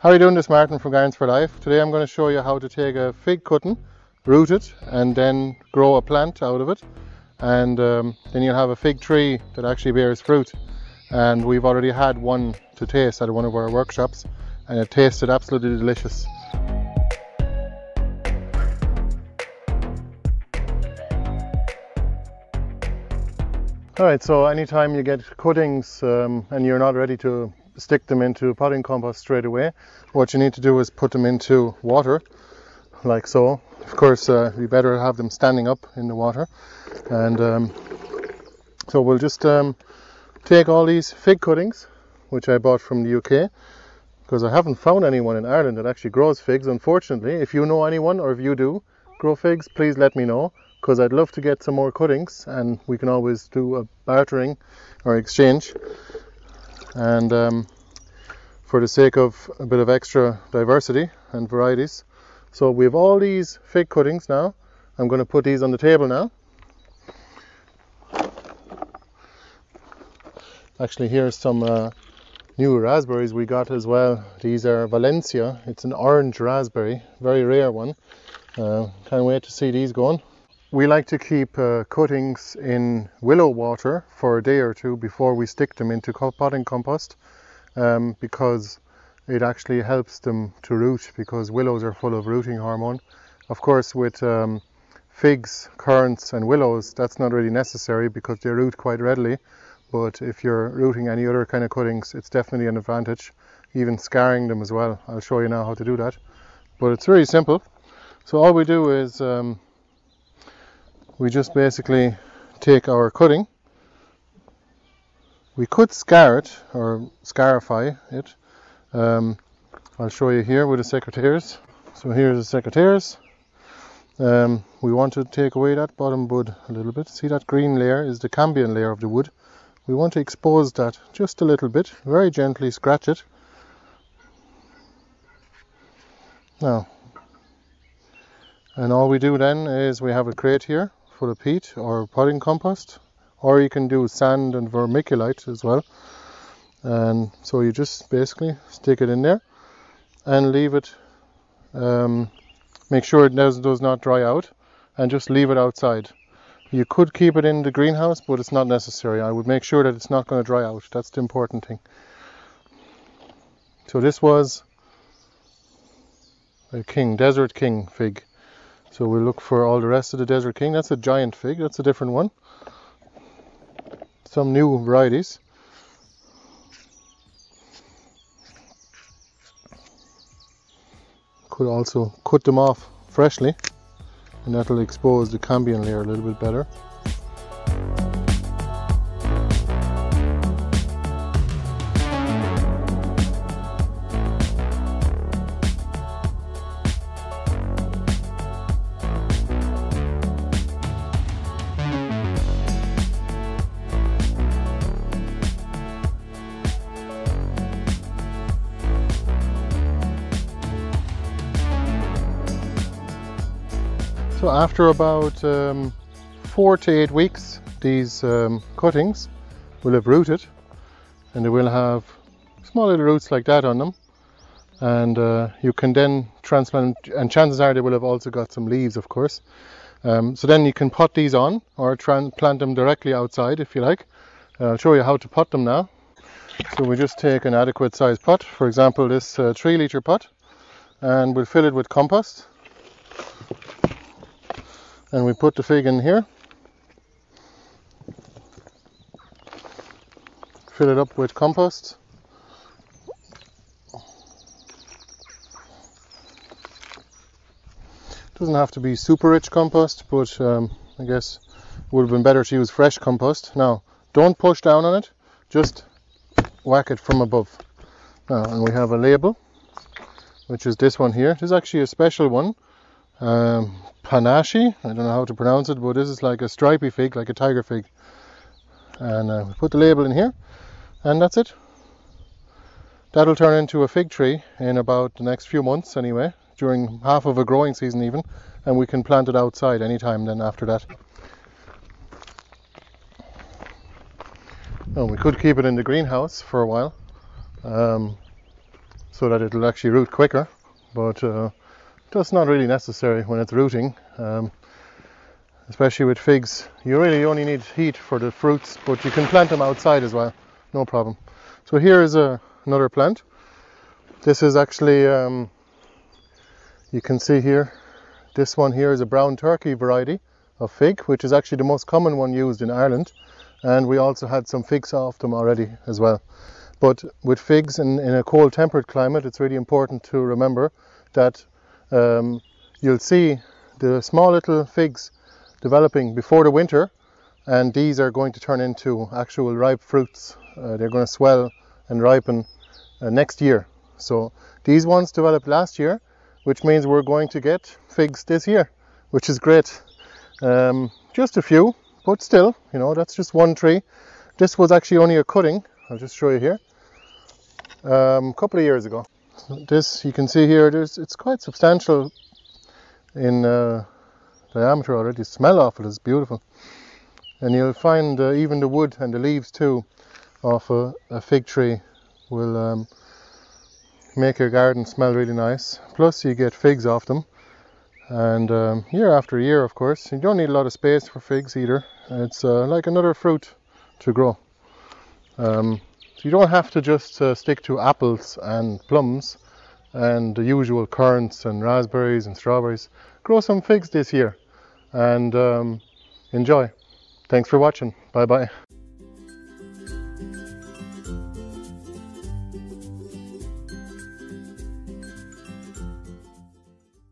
How are you doing? This is Martin from Gardens for Life. Today I'm going to show you how to take a fig cutting, root it, and then grow a plant out of it, and then you'll have a fig tree that actually bears fruit. And we've already had one to taste at one of our workshops, and it tasted absolutely delicious. Alright, so anytime you get cuttings and you're not ready to stick them into potting compost straight away, what you need to do is put them into water, like so. Of course, you better have them standing up in the water. And so we'll just take all these fig cuttings, which I bought from the UK, because I haven't found anyone in Ireland that actually grows figs, unfortunately. If you know anyone, or if you do grow figs, please let me know, because I'd love to get some more cuttings, and we can always do a bartering or exchange. And for the sake of a bit of extra diversity and varieties. So we have all these fig cuttings now. I'm going to put these on the table now. Actually, here's some new raspberries we got as well. These are Valencia. It's an orange raspberry, very rare one. Can't wait to see these going. We like to keep cuttings in willow water for a day or two before we stick them into potting compost, because it actually helps them to root, because willows are full of rooting hormone. Of course, with figs, currants and willows, that's not really necessary because they root quite readily, but if you're rooting any other kind of cuttings, it's definitely an advantage, even scarring them as well. I'll show you now how to do that, but it's very simple. So all we do is we just basically take our cutting. We could scar it or scarify it. I'll show you here with the secateurs. So here's the secateurs. We want to take away that bottom bud a little bit. See, that green layer is the cambion layer of the wood. We want to expose that just a little bit, very gently scratch it. Now, and all we do then is we have a crate here full of peat or potting compost, or you can do sand and vermiculite as well. And so you just basically stick it in there and leave it, make sure it does not dry out, and just leave it outside. You could keep it in the greenhouse, but it's not necessary. I would make sure that it's not going to dry out. That's the important thing. So this was a king, Desert King fig. So we'll look for all the rest of the Desert King. That's a giant fig, that's a different one. Some new varieties. Could also cut them off freshly, and that'll expose the cambion layer a little bit better. So after about 4 to 8 weeks, these cuttings will have rooted, and they will have small little roots like that on them, and you can then transplant, and chances are they will have also got some leaves, of course. So then you can pot these on, or plant them directly outside if you like. I'll show you how to pot them now. So we just take an adequate sized pot, for example this 3-litre pot, and we'll fill it with compost. And we put the fig in here, fill it up with compost, doesn't have to be super rich compost, but I guess it would have been better to use fresh compost. Now don't push down on it, just whack it from above. Now, and we have a label, which is this one here. This is actually a special one. Panashi, I don't know how to pronounce it, but this is like a stripy fig, like a tiger fig. And we put the label in here, and that's it. That'll turn into a fig tree in about the next few months anyway, during half of a growing season even, and we can plant it outside anytime then after that. And we could keep it in the greenhouse for a while. so that it'll actually root quicker, but that's not really necessary when it's rooting, especially with figs. You really only need heat for the fruits, but you can plant them outside as well, no problem. So here is another plant. This is actually, you can see here, this one here is a brown turkey variety of fig, which is actually the most common one used in Ireland, and we also had some figs off them already as well. But with figs in a cold temperate climate, it's really important to remember that you'll see the small little figs developing before the winter, and these are going to turn into actual ripe fruits. They're going to swell and ripen next year. So these ones developed last year, which means we're going to get figs this year, which is great. Just a few, but still, you know, that's just one tree. This was actually only a cutting. I'll just show you here. A couple of years ago, this you can see here. It's quite substantial in diameter already. The smell of it is beautiful, and you'll find even the wood and the leaves too of a fig tree will make your garden smell really nice. Plus, you get figs off them, and year after year, of course. You don't need a lot of space for figs either. It's like another fruit to grow. So you don't have to just stick to apples and plums and the usual currants and raspberries and strawberries. Grow some figs this year and enjoy. Thanks for watching. Bye bye.